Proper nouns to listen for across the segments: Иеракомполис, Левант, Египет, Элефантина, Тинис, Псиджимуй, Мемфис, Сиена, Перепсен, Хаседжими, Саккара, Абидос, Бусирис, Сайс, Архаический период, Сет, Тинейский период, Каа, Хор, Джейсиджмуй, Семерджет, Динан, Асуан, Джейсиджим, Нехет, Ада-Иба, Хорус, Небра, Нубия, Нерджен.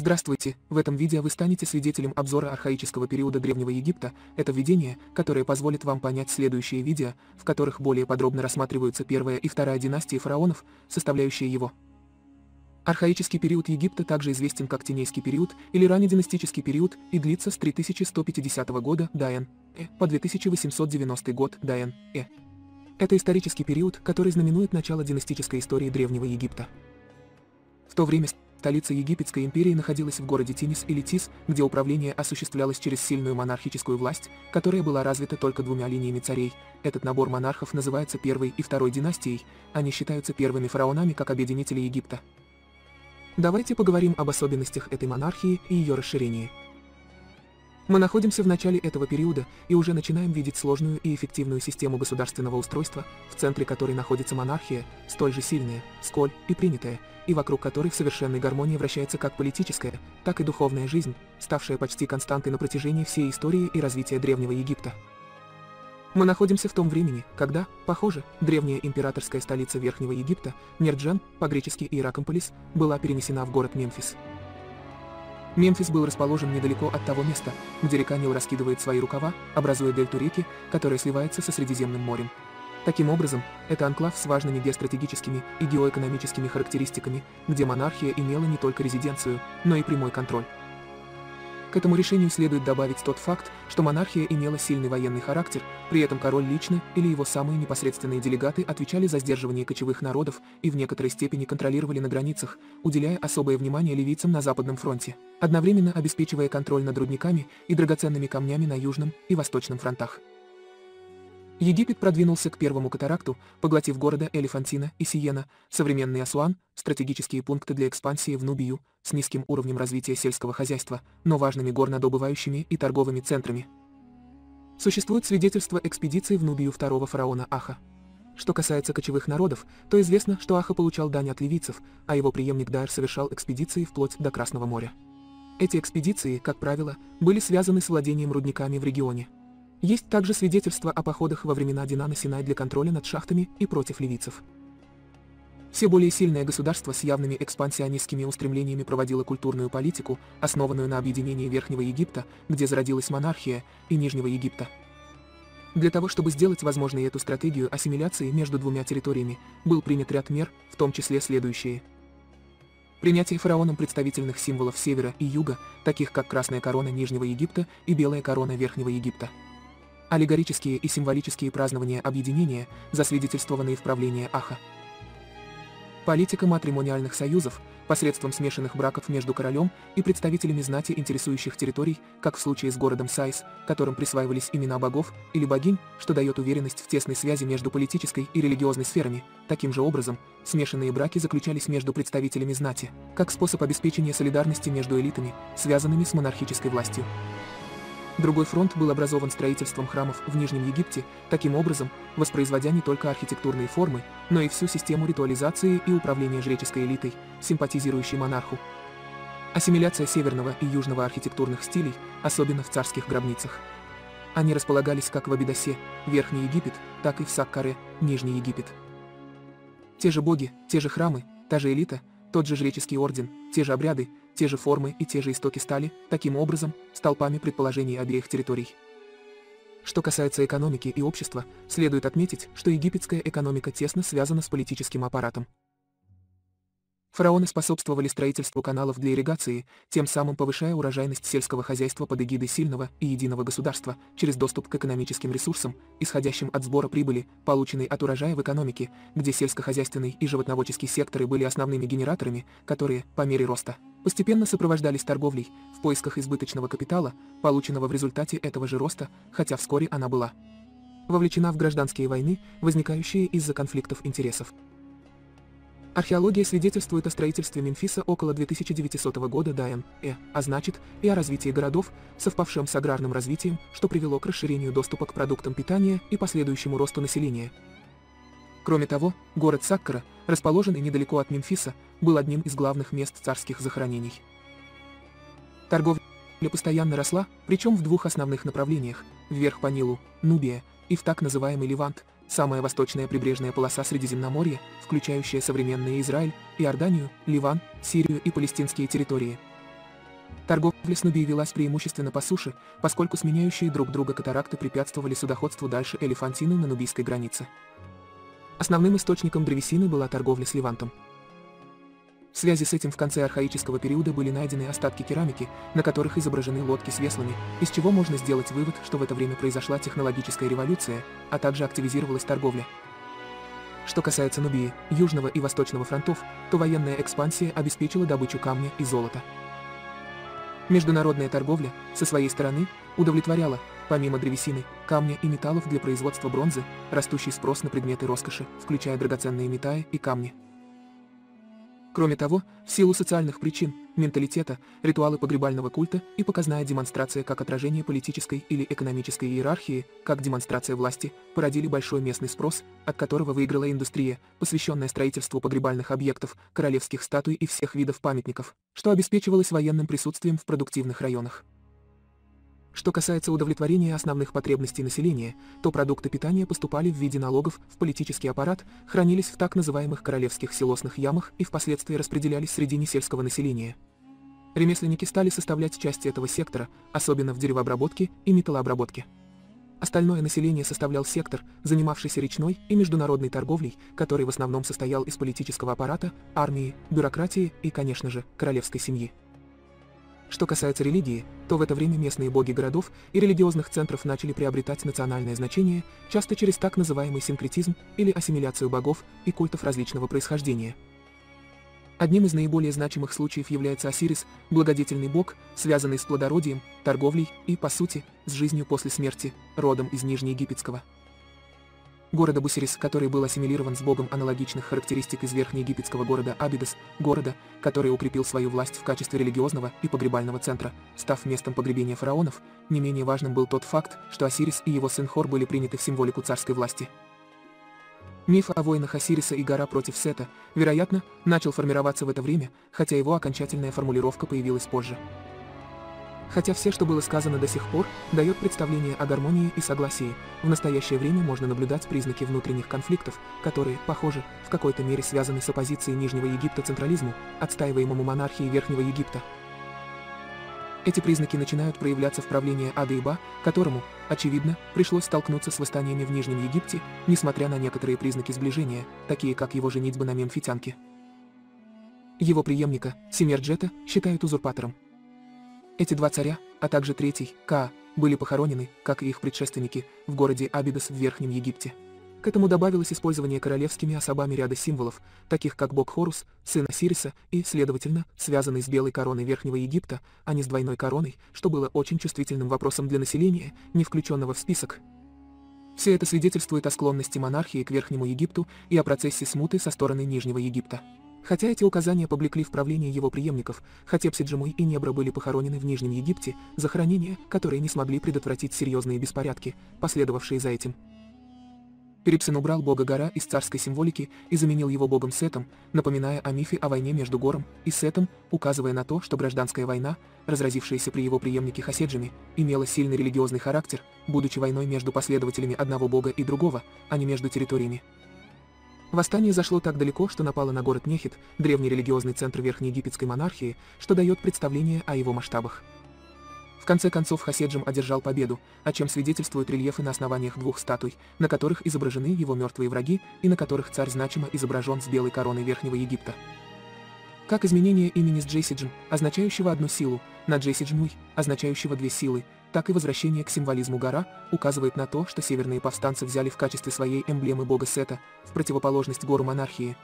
Здравствуйте, в этом видео вы станете свидетелем обзора архаического периода Древнего Египта, это введение, которое позволит вам понять следующие видео, в которых более подробно рассматриваются первая и вторая династии фараонов, составляющие его. Архаический период Египта также известен как Тинейский период или раннединастический период и длится с 3150 года д.э. по 2890 год д.э. Это исторический период, который знаменует начало династической истории Древнего Египта. В то время столица Египетской империи находилась в городе Тинис или Тис, где управление осуществлялось через сильную монархическую власть, которая была развита только двумя линиями царей. Этот набор монархов называется первой и второй династией, они считаются первыми фараонами как объединители Египта. Давайте поговорим об особенностях этой монархии и ее расширении. Мы находимся в начале этого периода и уже начинаем видеть сложную и эффективную систему государственного устройства, в центре которой находится монархия, столь же сильная, сколь и принятая, и вокруг которой в совершенной гармонии вращается как политическая, так и духовная жизнь, ставшая почти константой на протяжении всей истории и развития Древнего Египта. Мы находимся в том времени, когда, похоже, древняя императорская столица Верхнего Египта, Нерджен, по-гречески Иеракомполис, была перенесена в город Мемфис. Мемфис был расположен недалеко от того места, где река Нил раскидывает свои рукава, образуя дельту реки, которая сливается со Средиземным морем. Таким образом, это анклав с важными геостратегическими и геоэкономическими характеристиками, где монархия имела не только резиденцию, но и прямой контроль. К этому решению следует добавить тот факт, что монархия имела сильный военный характер, при этом король лично или его самые непосредственные делегаты отвечали за сдерживание кочевых народов и в некоторой степени контролировали на границах, уделяя особое внимание ливийцам на Западном фронте, одновременно обеспечивая контроль над рудниками и драгоценными камнями на Южном и Восточном фронтах. Египет продвинулся к первому катаракту, поглотив города Элефантина и Сиена, современный Асуан, стратегические пункты для экспансии в Нубию, с низким уровнем развития сельского хозяйства, но важными горнодобывающими и торговыми центрами. Существует свидетельство экспедиции в Нубию второго фараона Аха. Что касается кочевых народов, то известно, что Аха получал дань от ливийцев, а его преемник Дайр совершал экспедиции вплоть до Красного моря. Эти экспедиции, как правило, были связаны с владением рудниками в регионе. Есть также свидетельства о походах во времена Динана Синай для контроля над шахтами и против ливийцев. Все более сильное государство с явными экспансионистскими устремлениями проводило культурную политику, основанную на объединении Верхнего Египта, где зародилась монархия, и Нижнего Египта. Для того, чтобы сделать возможной эту стратегию ассимиляции между двумя территориями, был принят ряд мер, в том числе следующие. Принятие фараоном представительных символов севера и юга, таких как красная корона Нижнего Египта и белая корона Верхнего Египта. Аллегорические и символические празднования объединения, засвидетельствованные в правлении Аха. Политика матримониальных союзов, посредством смешанных браков между королем и представителями знати интересующих территорий, как в случае с городом Сайс, которым присваивались имена богов или богинь, что дает уверенность в тесной связи между политической и религиозной сферами. Таким же образом, смешанные браки заключались между представителями знати, как способ обеспечения солидарности между элитами, связанными с монархической властью. Другой фронт был образован строительством храмов в Нижнем Египте, таким образом, воспроизводя не только архитектурные формы, но и всю систему ритуализации и управления жреческой элитой, симпатизирующей монарху. Ассимиляция северного и южного архитектурных стилей, особенно в царских гробницах. Они располагались как в Абидосе, Верхний Египет, так и в Саккаре, Нижний Египет. Те же боги, те же храмы, та же элита, тот же жреческий орден, те же обряды, те же формы и те же истоки стали, таким образом, столпами предположений обеих территорий. Что касается экономики и общества, следует отметить, что египетская экономика тесно связана с политическим аппаратом. Фараоны способствовали строительству каналов для ирригации, тем самым повышая урожайность сельского хозяйства под эгидой сильного и единого государства через доступ к экономическим ресурсам, исходящим от сбора прибыли, полученной от урожая в экономике, где сельскохозяйственный и животноводческий секторы были основными генераторами, которые, по мере роста, постепенно сопровождались торговлей, в поисках избыточного капитала, полученного в результате этого же роста, хотя вскоре она была вовлечена в гражданские войны, возникающие из-за конфликтов интересов. Археология свидетельствует о строительстве Мемфиса около 2900 года д.э., а значит, и о развитии городов, совпавшем с аграрным развитием, что привело к расширению доступа к продуктам питания и последующему росту населения. Кроме того, город Саккара, расположенный недалеко от Мемфиса, был одним из главных мест царских захоронений. Торговля постоянно росла, причем в двух основных направлениях – вверх по Нилу, Нубия, и в так называемый Левант, самая восточная прибрежная полоса Средиземноморья, включающая современные Израиль, Иорданию, Ливан, Сирию и палестинские территории. Торговля с Нубией велась преимущественно по суше, поскольку сменяющие друг друга катаракты препятствовали судоходству дальше Элефантины на нубийской границе. Основным источником древесины была торговля с Левантом. В связи с этим в конце архаического периода были найдены остатки керамики, на которых изображены лодки с веслами, из чего можно сделать вывод, что в это время произошла технологическая революция, а также активизировалась торговля. Что касается Нубии, Южного и Восточного фронтов, то военная экспансия обеспечила добычу камня и золота. Международная торговля, со своей стороны, удовлетворяла, помимо древесины, камня и металлов для производства бронзы, растущий спрос на предметы роскоши, включая драгоценные металлы и камни. Кроме того, в силу социальных причин, менталитета, ритуалы погребального культа и показная демонстрация как отражение политической или экономической иерархии, как демонстрация власти, породили большой местный спрос, от которого выиграла индустрия, посвященная строительству погребальных объектов, королевских статуй и всех видов памятников, что обеспечивалось военным присутствием в продуктивных районах. Что касается удовлетворения основных потребностей населения, то продукты питания поступали в виде налогов в политический аппарат, хранились в так называемых королевских силосных ямах и впоследствии распределялись среди несельского населения. Ремесленники стали составлять часть этого сектора, особенно в деревообработке и металлообработке. Остальное население составлял сектор, занимавшийся речной и международной торговлей, который в основном состоял из политического аппарата, армии, бюрократии и, конечно же, королевской семьи. Что касается религии, то в это время местные боги городов и религиозных центров начали приобретать национальное значение, часто через так называемый синкретизм или ассимиляцию богов и культов различного происхождения. Одним из наиболее значимых случаев является Осирис, благодетельный бог, связанный с плодородием, торговлей и, по сути, с жизнью после смерти, родом из Нижнеегипетского города Бусирис, который был ассимилирован с богом аналогичных характеристик из верхнеегипетского города Абидос, города, который укрепил свою власть в качестве религиозного и погребального центра, став местом погребения фараонов. Не менее важным был тот факт, что Осирис и его сын Хор были приняты в символику царской власти. Миф о войнах Осириса и гора против Сета, вероятно, начал формироваться в это время, хотя его окончательная формулировка появилась позже. Хотя все, что было сказано до сих пор, дает представление о гармонии и согласии, в настоящее время можно наблюдать признаки внутренних конфликтов, которые, похоже, в какой-то мере связаны с оппозицией Нижнего Египта централизму, отстаиваемому монархией Верхнего Египта. Эти признаки начинают проявляться в правлении Ада-Иба, которому, очевидно, пришлось столкнуться с восстаниями в Нижнем Египте, несмотря на некоторые признаки сближения, такие как его женитьба на мемфитянке. Его преемника, Семерджета, считают узурпатором. Эти два царя, а также третий, Каа, были похоронены, как и их предшественники, в городе Абидос в Верхнем Египте. К этому добавилось использование королевскими особами ряда символов, таких как бог Хорус, сын Осириса и, следовательно, связанный с белой короной Верхнего Египта, а не с двойной короной, что было очень чувствительным вопросом для населения, не включенного в список. Все это свидетельствует о склонности монархии к Верхнему Египту и о процессе смуты со стороны Нижнего Египта. Хотя эти указания публикли в правлении его преемников, хотя Псиджимуй и Небра были похоронены в Нижнем Египте, захоронения, которые не смогли предотвратить серьезные беспорядки, последовавшие за этим. Перепсен убрал бога гора из царской символики и заменил его богом Сетом, напоминая о мифе о войне между Гором и Сетом, указывая на то, что гражданская война, разразившаяся при его преемнике Хаседжими, имела сильный религиозный характер, будучи войной между последователями одного бога и другого, а не между территориями. Восстание зашло так далеко, что напало на город Нехет, древний религиозный центр верхнеегипетской монархии, что дает представление о его масштабах. В конце концов Хаседжим одержал победу, о чем свидетельствуют рельефы на основаниях двух статуй, на которых изображены его мертвые враги и на которых царь значимо изображен с белой короной Верхнего Египта. Как изменение имени с Джейсиджим, означающего одну силу, на Джейсиджмуй, означающего две силы, так и возвращение к символизму гора указывает на то, что северные повстанцы взяли в качестве своей эмблемы бога Сета, в противоположность гору монархии.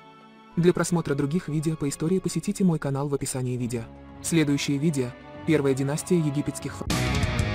Для просмотра других видео по истории посетите мой канал в описании видео. Следующее видео – Первая династия египетских фараонов.